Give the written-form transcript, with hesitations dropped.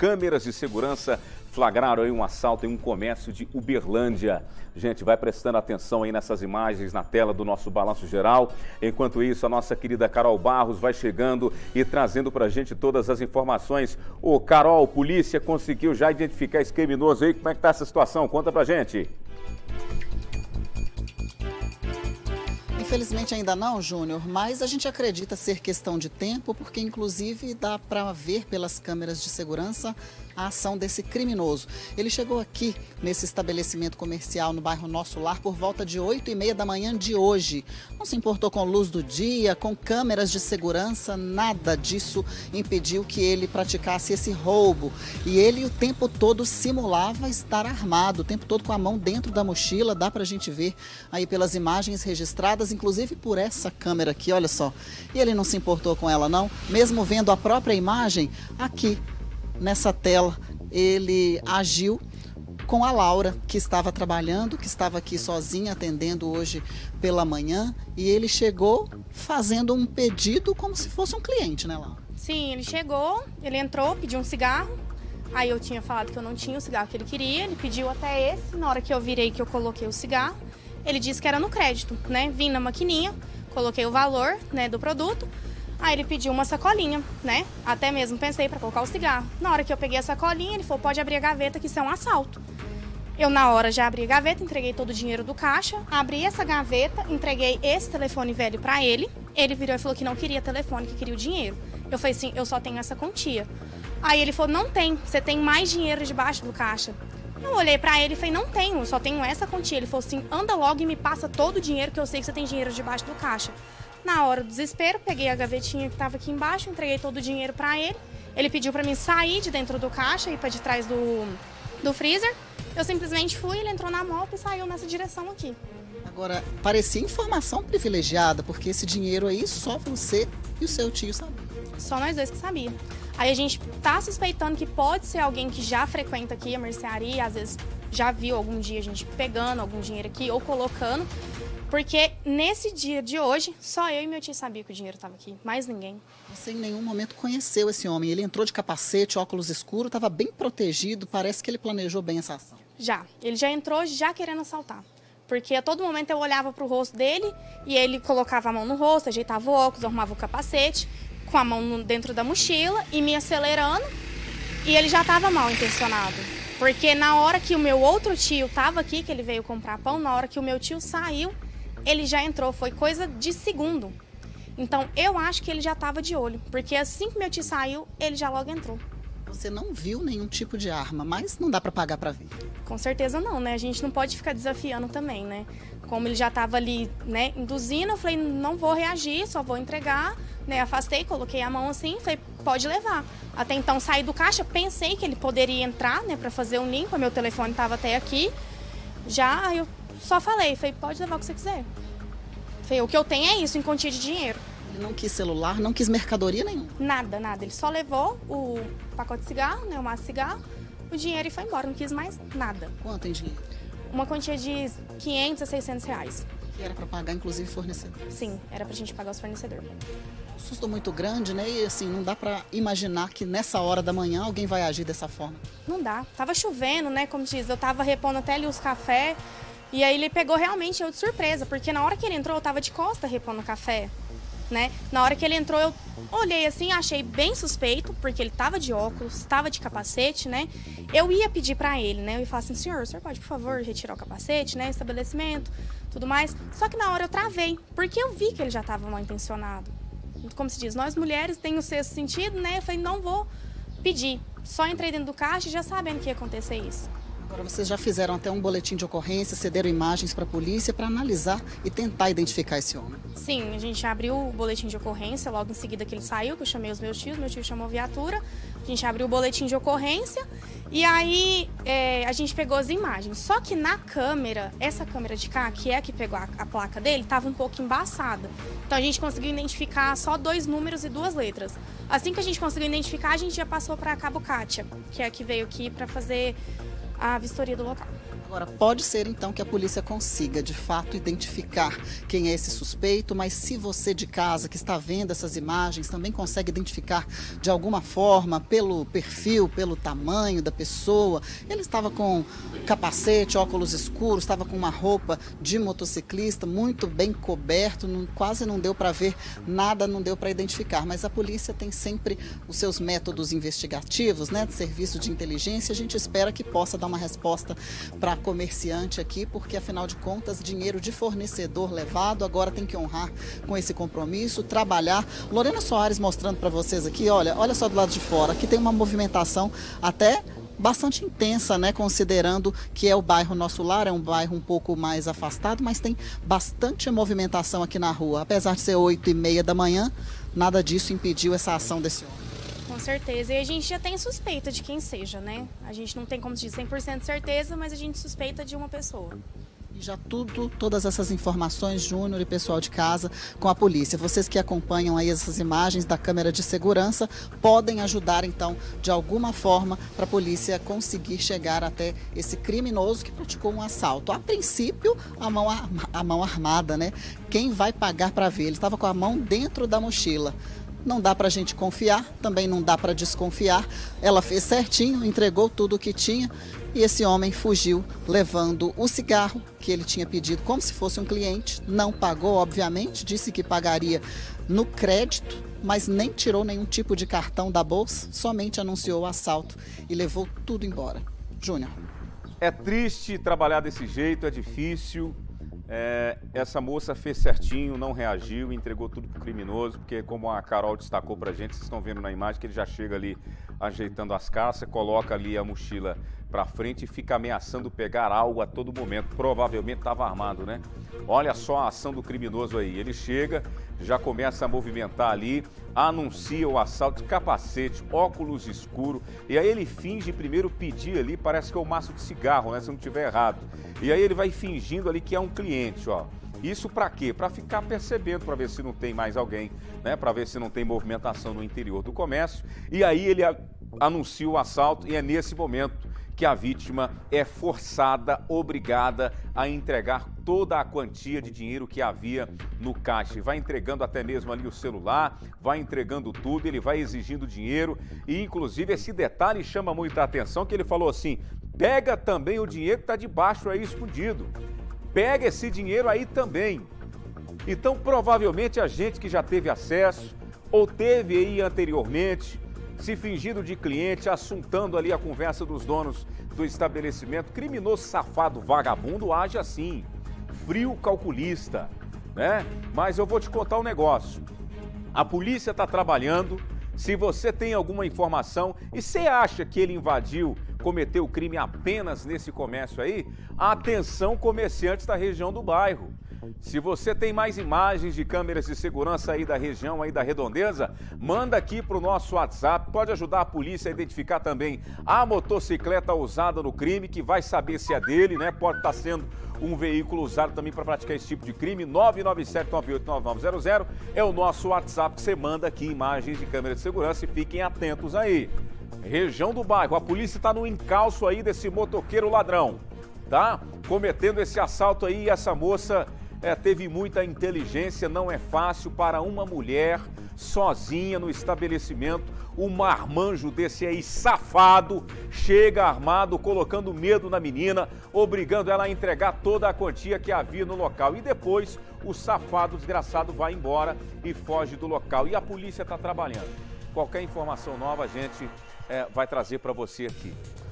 Câmeras de segurança flagraram aí um assalto em um comércio de Uberlândia. Gente, vai prestando atenção aí nessas imagens na tela do nosso Balanço Geral. Enquanto isso, a nossa querida Carol Barros vai chegando e trazendo pra gente todas as informações. Ô, Carol, polícia conseguiu já identificar esse criminoso aí? Como é que tá essa situação? Conta pra gente. Infelizmente ainda não, Júnior, mas a gente acredita ser questão de tempo, porque inclusive dá para ver pelas câmeras de segurança a ação desse criminoso. Ele chegou aqui nesse estabelecimento comercial no bairro Nosso Lar por volta de 8h30 da manhã de hoje. Não se importou com luz do dia, com câmeras de segurança, nada disso impediu que ele praticasse esse roubo. E ele o tempo todo simulava estar armado, o tempo todo com a mão dentro da mochila, dá para a gente ver aí pelas imagens registradas, inclusive por essa câmera aqui, olha só. E ele não se importou com ela não, mesmo vendo a própria imagem aqui nessa tela. Ele agiu com a Laura, que estava trabalhando, que estava aqui sozinha atendendo hoje pela manhã, e ele chegou fazendo um pedido como se fosse um cliente, né, Laura? Sim, ele chegou, ele entrou, pediu um cigarro. Aí eu tinha falado que eu não tinha o cigarro que ele queria, ele pediu até esse. Na hora que eu virei, que eu coloquei o cigarro, ele disse que era no crédito, né? Vim na maquininha, coloquei o valor, né, do produto. Aí ele pediu uma sacolinha, né? Até mesmo pensei para colocar o cigarro. Na hora que eu peguei a sacolinha, ele falou, pode abrir a gaveta que isso é um assalto. Eu na hora já abri a gaveta, entreguei todo o dinheiro do caixa, abri essa gaveta, entreguei esse telefone velho para ele. Ele virou e falou que não queria telefone, que queria o dinheiro. Eu falei assim, eu só tenho essa quantia. Aí ele falou, não tem, você tem mais dinheiro debaixo do caixa. Eu olhei pra ele e falei, não tenho, eu só tenho essa quantia. Ele falou assim, anda logo e me passa todo o dinheiro, que eu sei que você tem dinheiro debaixo do caixa. Na hora do desespero, peguei a gavetinha que tava aqui embaixo, entreguei todo o dinheiro pra ele. Ele pediu pra mim sair de dentro do caixa, ir pra de trás do freezer. Eu simplesmente fui, ele entrou na moto e saiu nessa direção aqui. Agora, parecia informação privilegiada, porque esse dinheiro aí só você e o seu tio sabiam. Só nós dois que sabíamos. Aí a gente tá suspeitando que pode ser alguém que já frequenta aqui a mercearia, às vezes já viu algum dia a gente pegando algum dinheiro aqui ou colocando, porque nesse dia de hoje, só eu e meu tio sabia que o dinheiro estava aqui, mais ninguém. Você em nenhum momento conheceu esse homem, ele entrou de capacete, óculos escuros, estava bem protegido, parece que ele planejou bem essa ação. Já, ele já entrou já querendo assaltar. Porque a todo momento eu olhava para o rosto dele e ele colocava a mão no rosto, ajeitava o óculos, arrumava o capacete, com a mão dentro da mochila e me acelerando. E ele já estava mal intencionado. Porque na hora que o meu outro tio estava aqui, que ele veio comprar pão, na hora que o meu tio saiu, ele já entrou. Foi coisa de segundo. Então eu acho que ele já estava de olho. Porque assim que meu tio saiu, ele já logo entrou. Você não viu nenhum tipo de arma, mas não dá para pagar para ver. Com certeza não, né? A gente não pode ficar desafiando também, né? Como ele já estava ali, né, induzindo, eu falei, não vou reagir, só vou entregar, né? Afastei, coloquei a mão assim, falei, pode levar. Até então saí do caixa, pensei que ele poderia entrar, né, para fazer um limpo, meu telefone estava até aqui. Já eu só falei, falei, pode levar o que você quiser. Falei, o que eu tenho é isso, em quantia de dinheiro. Ele não quis celular, não quis mercadoria nenhuma? Nada, nada. Ele só levou o pacote de cigarro, né, o maço de cigarro, o dinheiro e foi embora. Não quis mais nada. Quanto em dinheiro? Uma quantia de 500 a 600 reais. Que era para pagar, inclusive, fornecedores? Sim, era para a gente pagar os fornecedores. Um susto muito grande, né? E assim, não dá para imaginar que nessa hora da manhã alguém vai agir dessa forma. Não dá. Tava chovendo, né? Como diz, eu tava repondo até ali os cafés. E aí ele pegou realmente eu de surpresa, porque na hora que ele entrou eu tava de costa repondo café. Né? Na hora que ele entrou, eu olhei assim, achei bem suspeito, porque ele tava de óculos, tava de capacete, né? Eu ia pedir pra ele, né? Eu ia falar assim, senhor, o senhor pode, por favor, retirar o capacete, né? Estabelecimento, tudo mais. Só que na hora eu travei, porque eu vi que ele já tava mal intencionado. Como se diz, nós mulheres tem o sexto sentido, né? Eu falei, não vou pedir. Só entrei dentro do caixa já sabendo que ia acontecer isso. Agora, vocês já fizeram até um boletim de ocorrência, cederam imagens para a polícia para analisar e tentar identificar esse homem. Sim, a gente abriu o boletim de ocorrência logo em seguida que ele saiu, que eu chamei os meus tios, meu tio chamou a viatura. A gente abriu o boletim de ocorrência e aí a gente pegou as imagens. Só que na câmera, essa câmera de cá, que é a que pegou a placa dele, estava um pouco embaçada. Então a gente conseguiu identificar só 2 números e 2 letras. Assim que a gente conseguiu identificar, a gente já passou para Cabo Cátia, que é a que veio aqui para fazer a vistoria do local. Agora, pode ser então que a polícia consiga de fato identificar quem é esse suspeito, mas se você de casa que está vendo essas imagens também consegue identificar de alguma forma pelo perfil, pelo tamanho da pessoa, ele estava com capacete, óculos escuros, estava com uma roupa de motociclista, muito bem coberto, quase não deu para ver nada, não deu para identificar, mas a polícia tem sempre os seus métodos investigativos, né, de serviço de inteligência, a gente espera que possa dar uma resposta para comerciante aqui, porque afinal de contas, dinheiro de fornecedor levado, agora tem que honrar com esse compromisso, trabalhar. Lorena Soares mostrando para vocês aqui, olha só do lado de fora, aqui tem uma movimentação até bastante intensa, né, considerando que é o bairro Nosso Lar, é um bairro um pouco mais afastado, mas tem bastante movimentação aqui na rua. Apesar de ser 8:30 da manhã, nada disso impediu essa ação desse homem. Com certeza, e a gente já tem suspeita de quem seja, né? A gente não tem como dizer 100% de certeza, mas a gente suspeita de uma pessoa. E já todas essas informações, Júnior e pessoal de casa, com a polícia. Vocês que acompanham aí essas imagens da câmera de segurança, podem ajudar então, de alguma forma, para a polícia conseguir chegar até esse criminoso que praticou um assalto. A princípio, a mão armada, né? Quem vai pagar para ver? Ele estava com a mão dentro da mochila. Não dá para a gente confiar, também não dá para desconfiar. Ela fez certinho, entregou tudo o que tinha e esse homem fugiu levando o cigarro que ele tinha pedido como se fosse um cliente. Não pagou, obviamente, disse que pagaria no crédito, mas nem tirou nenhum tipo de cartão da bolsa, somente anunciou o assalto e levou tudo embora. Júnior. É triste trabalhar desse jeito, é difícil. Essa moça fez certinho, não reagiu, entregou tudo pro criminoso, porque como a Carol destacou pra gente, vocês estão vendo na imagem que ele já chega ali ajeitando as caças, coloca ali a mochila pra frente e fica ameaçando pegar algo a todo momento. Provavelmente estava armado, né? Olha só a ação do criminoso aí. Ele chega, já começa a movimentar ali, anuncia o assalto de capacete, óculos escuro, e aí ele finge primeiro pedir ali, parece que é um maço de cigarro, né? Se eu não estiver errado. E aí ele vai fingindo ali que é um cliente, ó. Isso para quê? Para ficar percebendo, para ver se não tem mais alguém, né? Para ver se não tem movimentação no interior do comércio. E aí ele anuncia o assalto e é nesse momento que a vítima é forçada, obrigada a entregar toda a quantia de dinheiro que havia no caixa. Vai entregando até mesmo ali o celular, vai entregando tudo, ele vai exigindo dinheiro e inclusive esse detalhe chama muita atenção que ele falou assim, pega também o dinheiro que está debaixo aí escondido. Pega esse dinheiro aí também. Então, provavelmente, a gente que já teve acesso ou teve aí anteriormente, se fingindo de cliente, assuntando ali a conversa dos donos do estabelecimento, criminoso, safado, vagabundo, age assim, frio, calculista, né? Mas eu vou te contar um negócio. A polícia está trabalhando, se você tem alguma informação e você acha que ele invadiu, cometeu o crime apenas nesse comércio aí, atenção comerciantes da região do bairro. Se você tem mais imagens de câmeras de segurança aí da região, aí da redondeza, manda aqui para o nosso WhatsApp, pode ajudar a polícia a identificar também a motocicleta usada no crime, que vai saber se é dele, né? Pode estar sendo um veículo usado também para praticar esse tipo de crime. 997-989900 é o nosso WhatsApp que você manda aqui imagens de câmeras de segurança e fiquem atentos aí. Região do bairro, a polícia está no encalço aí desse motoqueiro ladrão, tá? Cometendo esse assalto aí, essa moça teve muita inteligência, não é fácil para uma mulher sozinha no estabelecimento, um marmanjo desse aí safado, chega armado, colocando medo na menina, obrigando ela a entregar toda a quantia que havia no local e depois o safado desgraçado vai embora e foge do local e a polícia está trabalhando. Qualquer informação nova, a gente vai trazer para você aqui.